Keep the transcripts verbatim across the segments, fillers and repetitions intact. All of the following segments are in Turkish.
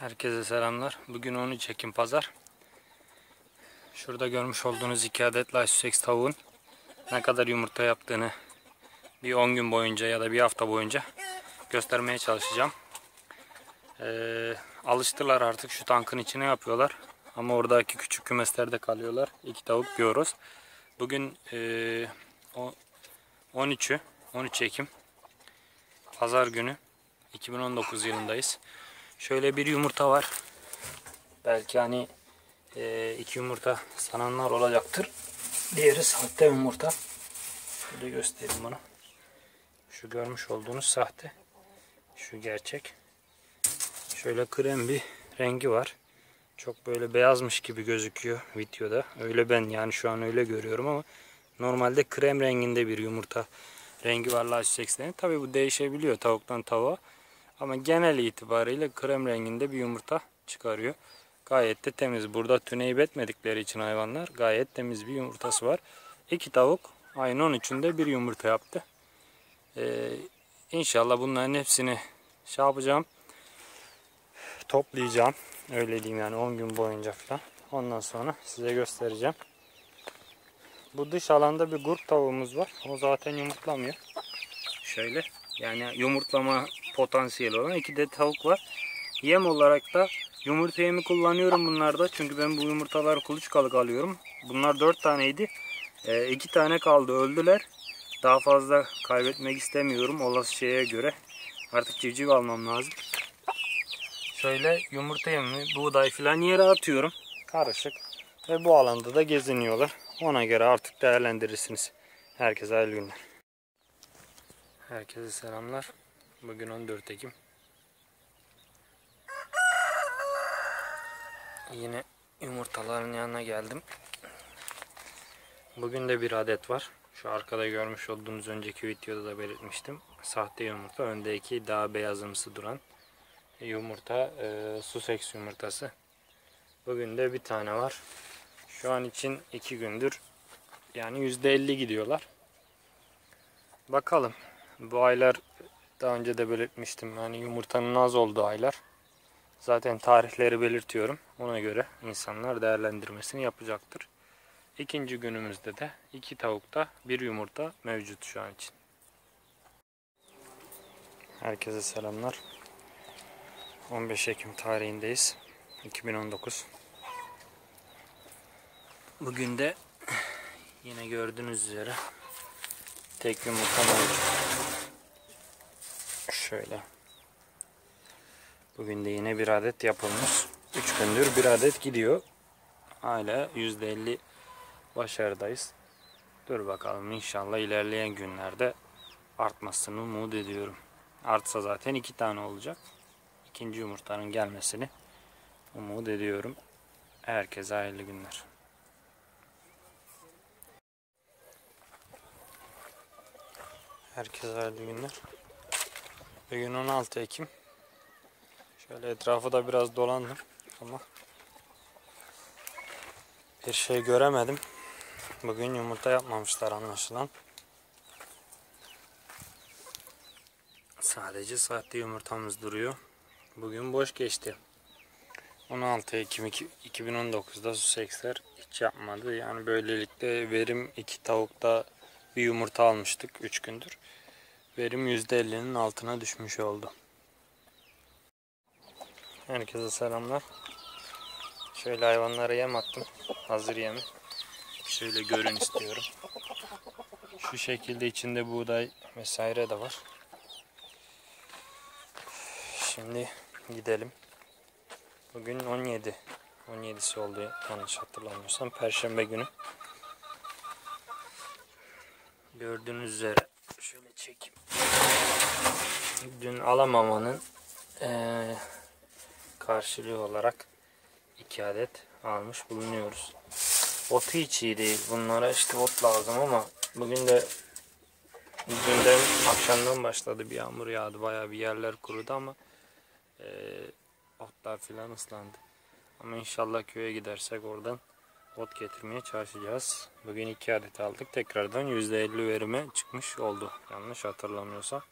Herkese selamlar. Bugün on üç Ekim Pazar. Şurada görmüş olduğunuz iki adet Light Sussex tavuğun ne kadar yumurta yaptığını bir on gün boyunca ya da bir hafta boyunca göstermeye çalışacağım. Ee, alıştılar artık, şu tankın içine yapıyorlar. Ama oradaki küçük kümeslerde kalıyorlar. İki tavuk diyoruz. Bugün e, on üçü, on üç Ekim Pazar günü iki bin on dokuz yılındayız. Şöyle bir yumurta var. Belki hani e, iki yumurta sananlar olacaktır. Diğeri sahte yumurta. Şurada göstereyim bunu. Şu görmüş olduğunuz sahte. Şu gerçek. Şöyle krem bir rengi var. Çok böyle beyazmış gibi gözüküyor videoda. Öyle, ben yani şu an öyle görüyorum ama normalde krem renginde bir yumurta rengi var Light Sussex'lerin. Tabii bu değişebiliyor tavuktan tavuğa. Ama genel itibariyle krem renginde bir yumurta çıkarıyor. Gayet de temiz. Burada tüneyip etmedikleri için hayvanlar gayet temiz bir yumurtası var. İki tavuk ayın on üçünde bir yumurta yaptı. Ee, inşallah bunların hepsini şey yapacağım. Toplayacağım. Öyle diyeyim yani, on gün boyunca falan. Ondan sonra size göstereceğim. Bu dış alanda bir grup tavuğumuz var. O zaten yumurtlamıyor. Şöyle. Yani yumurtlama potansiyeli olan iki de tavuk var. Yem olarak da yumurta yemi kullanıyorum bunlarda. Çünkü ben bu yumurtaları kuluçkalık alıyorum. Bunlar dört taneydi. E, iki tane kaldı, öldüler. Daha fazla kaybetmek istemiyorum olası şeye göre. Artık civciv almam lazım. Şöyle yumurta yemi, buğday falan yere atıyorum. Karışık. Ve bu alanda da geziniyorlar. Ona göre artık değerlendirirsiniz. Herkese hayırlı günler. Herkese selamlar. Bugün on dört Ekim. Yine yumurtaların yanına geldim. Bugün de bir adet var. Şu arkada görmüş olduğunuz, önceki videoda da belirtmiştim. Sahte yumurta. Öndeki daha beyazımsı duran yumurta e, Sussex yumurtası. Bugün de bir tane var. Şu an için iki gündür. Yani yüzde elli gidiyorlar. Bakalım. Bu aylar daha önce de belirtmiştim. Yani yumurtanın az olduğu aylar. Zaten tarihleri belirtiyorum. Ona göre insanlar değerlendirmesini yapacaktır. İkinci günümüzde de iki tavukta bir yumurta mevcut şu an için. Herkese selamlar. on beş Ekim tarihindeyiz. iki bin on dokuz. Bugün de yine gördüğünüz üzere tek yumurta mevcut. Şöyle. Bugün de yine bir adet yapılmış. üç gündür bir adet gidiyor. Hala yüzde elli başarıdayız. Dur bakalım, inşallah ilerleyen günlerde artmasını umut ediyorum. Artsa zaten iki tane olacak. İkinci yumurtanın gelmesini umut ediyorum. Herkese hayırlı günler. Herkese hayırlı günler. Bugün on altı Ekim. Şöyle etrafı da biraz dolandım ama bir şey göremedim. Bugün yumurta yapmamışlar anlaşılan. Sadece sahte yumurtamız duruyor. Bugün boş geçti. on altı Ekim iki bin on dokuz'da Sussex'ler hiç yapmadı. Yani böylelikle verim, iki tavukta bir yumurta almıştık üç gündür. Verim yüzde elli'nin altına düşmüş oldu. Herkese selamlar. Şöyle hayvanlara yem attım. Hazır yemi. Şöyle görün istiyorum. Şu şekilde içinde buğday vesaire de var. Şimdi gidelim. Bugün on yedi. on yedi'si oldu yanlış hatırlamıyorsam. Perşembe günü. Gördüğünüz üzere. Şöyle çekeyim. Dün alamamanın ee, karşılığı olarak iki adet almış bulunuyoruz. Otu hiç iyi değil. Bunlara işte ot lazım ama bugün de dünden akşamdan başladı bir yağmur yağdı. Bayağı bir yerler kurudu ama ee, otlar filan ıslandı. Ama inşallah köye gidersek oradan ot getirmeye çalışacağız. Bugün iki adet aldık. Tekrardan yüzde elli verime çıkmış oldu. Yanlış hatırlamıyorsam.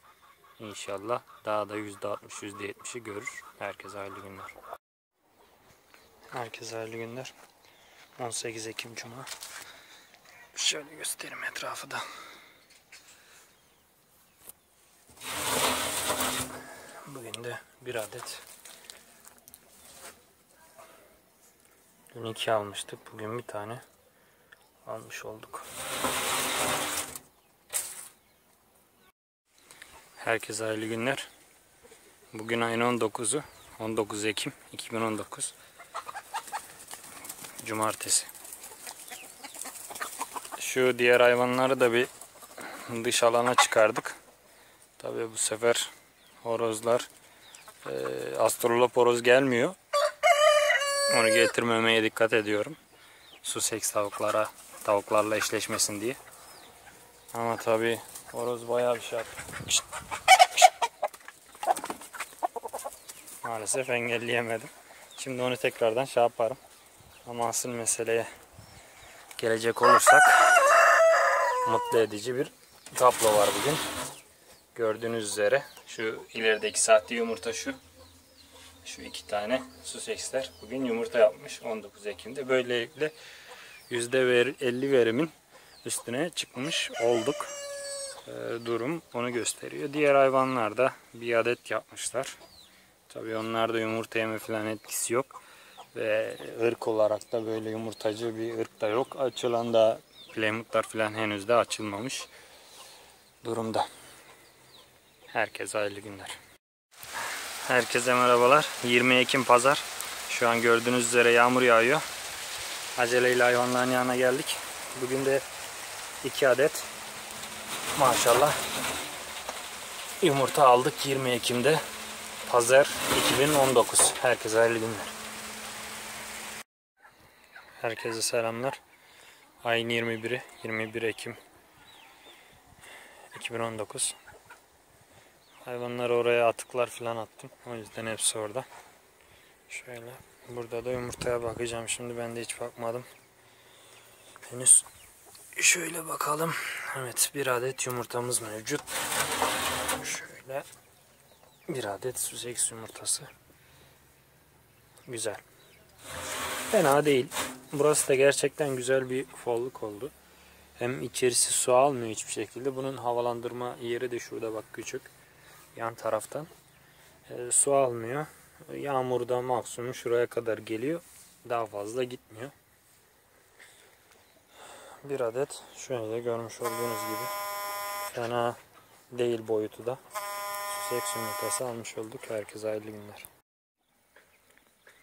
İnşallah daha da yüzde altmış yüzde yetmişi görür. Herkese hayırlı günler. Herkese hayırlı günler. on sekiz Ekim Cuma. Şöyle göstereyim etrafı da. Bugün de bir adet. Dün iki almıştık. Bugün bir tane almış olduk. Herkese hayırlı günler. Bugün ayın on dokuzu. on dokuz Ekim iki bin on dokuz. Cumartesi. Şu diğer hayvanları da bir dış alana çıkardık. Tabii bu sefer horozlar, e, astrolop horoz gelmiyor. Onu getirmemeye dikkat ediyorum. Sussex tavuklara, tavuklarla eşleşmesin diye. Ama tabii horoz bayağı bir şey yaptı. Maalesef engelleyemedim. Şimdi onu tekrardan şey yaparım. Ama asıl meseleye gelecek olursak, mutlu edici bir tablo var bugün. Gördüğünüz üzere şu ilerideki sahte yumurta şu. Şu iki tane Sussex'ler bugün yumurta yapmış on dokuz Ekim'de. Böylelikle yüzde elli verimin üstüne çıkmış olduk. Ee, durum onu gösteriyor. Diğer hayvanlar da bir adet yapmışlar. Tabii onlarda yumurta yeme falan etkisi yok. Ve ırk olarak da böyle yumurtacı bir ırk da yok. Açılan da Plymouth'lar falan henüz de açılmamış durumda. Herkese hayırlı günler. Herkese merhabalar. yirmi Ekim Pazar. Şu an gördüğünüz üzere yağmur yağıyor. Aceleyle hayvanların yanına geldik. Bugün de iki adet maşallah yumurta aldık yirmi Ekim'de. Pazar iki bin on dokuz. Herkese hayırlı günler. Herkese selamlar. Ayın yirmi biri, yirmi bir Ekim iki bin on dokuz. Hayvanları oraya atıklar falan attım. O yüzden hepsi orada. Şöyle. Burada da yumurtaya bakacağım. Şimdi ben de hiç bakmadım henüz. Şöyle bakalım. Evet, bir adet yumurtamız mevcut. Şöyle. Bir adet Sussex yumurtası. Güzel. Fena değil. Burası da gerçekten güzel bir folluk oldu. Hem içerisi su almıyor hiçbir şekilde. Bunun havalandırma yeri de şurada bak, küçük. Yan taraftan. E, su almıyor. Yağmurda maksimum şuraya kadar geliyor. Daha fazla gitmiyor. Bir adet şöyle görmüş olduğunuz gibi. Fena değil boyutu da. Sussex yumurtası almış olduk. Herkese hayırlı günler.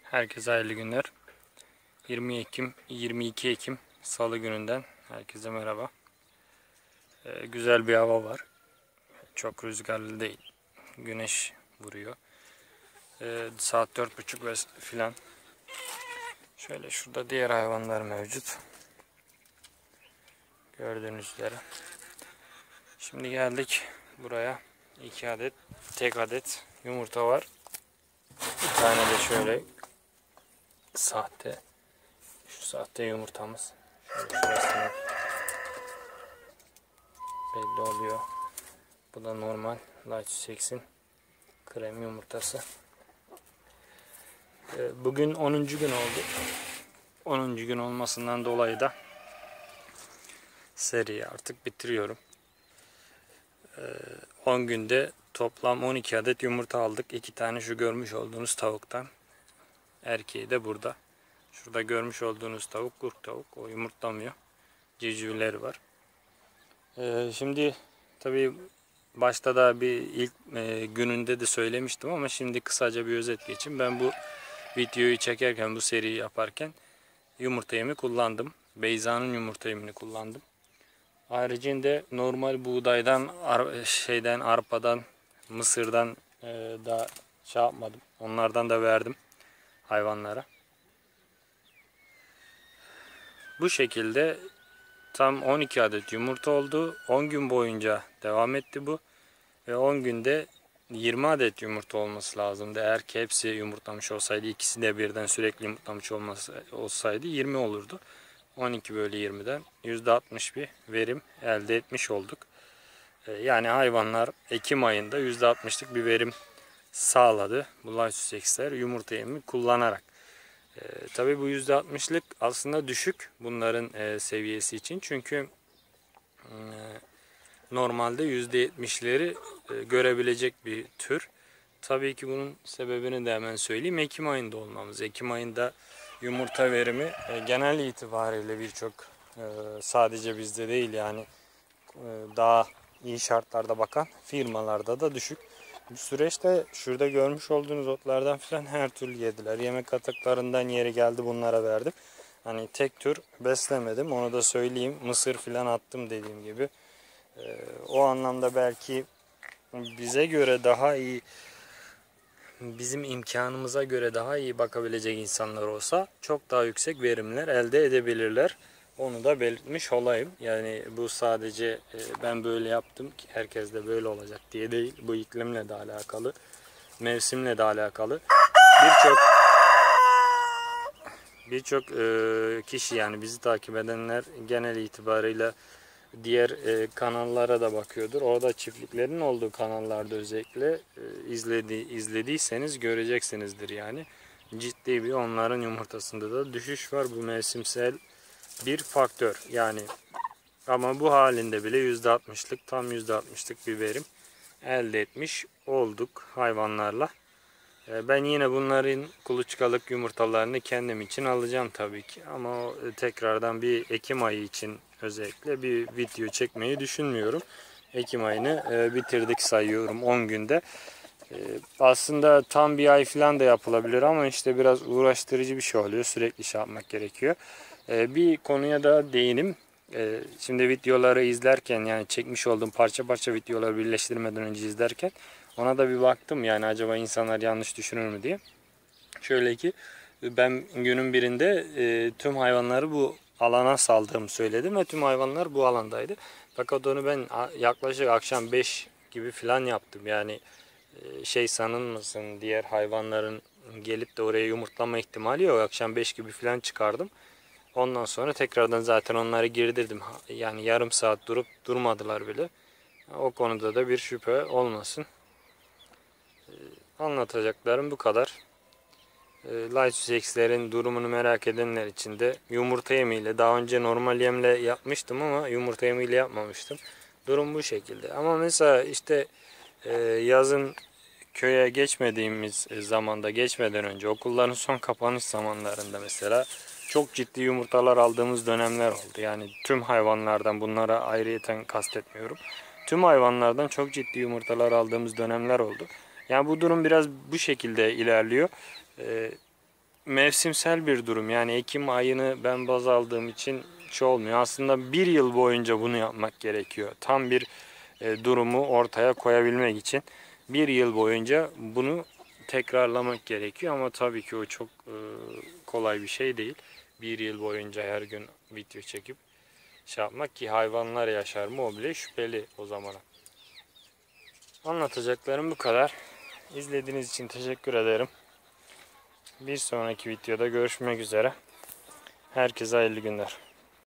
Herkese hayırlı günler. yirmi Ekim, yirmi iki Ekim Salı gününden herkese merhaba. Ee, güzel bir hava var. Çok rüzgarlı değil. Güneş vuruyor. Ee, saat dört buçuk filan. Şöyle şurada diğer hayvanlar mevcut. Gördüğünüz üzere. Şimdi geldik buraya. İki adet, tek adet yumurta var. Bir tane de şöyle sahte. Şu sahte yumurtamız. Şöyle belli oluyor. Bu da normal Light Sussex'in krem yumurtası. Bugün onuncu gün oldu. onuncu gün olmasından dolayı da seriyi artık bitiriyorum. on günde toplam on iki adet yumurta aldık. iki tane şu görmüş olduğunuz tavuktan. Erkeği de burada. Şurada görmüş olduğunuz tavuk kurt tavuk. O yumurtlamıyor. Civcivleri var. Ee, şimdi tabii başta da bir ilk e, gününde de söylemiştim ama şimdi kısaca bir özet geçeyim. Ben bu videoyu çekerken, bu seriyi yaparken yumurta yemi kullandım. Beyza'nın yumurta yemini kullandım. Haricinde normal buğdaydan, ar şeyden, arpadan, mısırdan e, da şey yapmadım. Onlardan da verdim hayvanlara. Bu şekilde tam on iki adet yumurta oldu. on gün boyunca devam etti bu. Ve on günde yirmi adet yumurta olması lazımdı. Eğer ki hepsi yumurtlamış olsaydı, ikisi de birden sürekli yumurtlamış olması, olsaydı yirmi olurdu. on iki bölü yirmi'den yüzde altmış bir verim elde etmiş olduk. Yani hayvanlar Ekim ayında yüzde altmışlık bir verim sağladı. Bu Light Sussex'ler yumurta yemi kullanarak. E, tabii bu yüzde altmışlık aslında düşük bunların e, seviyesi için. Çünkü e, normalde yüzde yetmişleri e, görebilecek bir tür. Tabii ki bunun sebebini de hemen söyleyeyim. Ekim ayında olmamız. Ekim ayında yumurta verimi e, genel itibariyle birçok e, sadece bizde değil yani e, daha iyi şartlarda bakan firmalarda da düşük. Bu süreçte şurada görmüş olduğunuz otlardan falan her türlü yediler. Yemek atıklarından yeri geldi bunlara verdim. Hani tek tür beslemedim, onu da söyleyeyim. Mısır falan attım dediğim gibi. Ee, o anlamda belki bize göre daha iyi, bizim imkanımıza göre daha iyi bakabilecek insanlar olsa çok daha yüksek verimler elde edebilirler. Onu da belirtmiş olayım. Yani bu sadece ben böyle yaptım ki herkes de böyle olacak diye değil. Bu iklimle de alakalı, mevsimle de alakalı. Birçok birçok kişi yani bizi takip edenler genel itibarıyla diğer kanallara da bakıyordur. Orada çiftliklerin olduğu kanallarda özellikle izledi, izlediyseniz göreceksinizdir yani. Ciddi bir onların yumurtasında da düşüş var. Bu mevsimsel bir faktör yani, ama bu halinde bile yüzde altmışlık tam yüzde altmışlık bir verim elde etmiş olduk hayvanlarla. Ben yine bunların kuluçkalık yumurtalarını kendim için alacağım tabii ki, ama tekrardan bir Ekim ayı için özellikle bir video çekmeyi düşünmüyorum. Ekim ayını bitirdik sayıyorum on günde. Aslında tam bir ay falan da yapılabilir ama işte biraz uğraştırıcı bir şey oluyor, sürekli şey yapmak gerekiyor. Bir konuya da değinim. Şimdi videoları izlerken yani çekmiş olduğum parça parça videoları birleştirmeden önce izlerken ona da bir baktım yani acaba insanlar yanlış düşünür mü diye. Şöyle ki ben günün birinde tüm hayvanları bu alana saldığımı söyledim ve tüm hayvanlar bu alandaydı. Fakat onu ben yaklaşık akşam beş gibi falan yaptım. Yani şey sanılmasın, diğer hayvanların gelip de oraya yumurtlama ihtimali yok. Akşam beş gibi falan çıkardım. Ondan sonra tekrardan zaten onları girdirdim. Yani yarım saat durup durmadılar bile. O konuda da bir şüphe olmasın. Anlatacaklarım bu kadar. Light Sussex'lerin durumunu merak edenler için de yumurta yemiyle, daha önce normal yemle yapmıştım ama yumurta yemiyle yapmamıştım. Durum bu şekilde. Ama mesela işte yazın köye geçmediğimiz zamanda, geçmeden önce okulların son kapanış zamanlarında mesela çok ciddi yumurtalar aldığımız dönemler oldu. Yani tüm hayvanlardan, bunlara ayrıyeten kastetmiyorum. Tüm hayvanlardan çok ciddi yumurtalar aldığımız dönemler oldu. Yani bu durum biraz bu şekilde ilerliyor. Ee, mevsimsel bir durum. Yani Ekim ayını ben baz aldığım için şey olmuyor. Aslında bir yıl boyunca bunu yapmak gerekiyor. Tam bir e, durumu ortaya koyabilmek için bir yıl boyunca bunu tekrarlamak gerekiyor. Ama tabii ki o çok e, kolay bir şey değil. Bir yıl boyunca her gün video çekip şey yapmak, ki hayvanlar yaşar mı o bile şüpheli o zamana. Anlatacaklarım bu kadar. İzlediğiniz için teşekkür ederim. Bir sonraki videoda görüşmek üzere. Herkese hayırlı günler.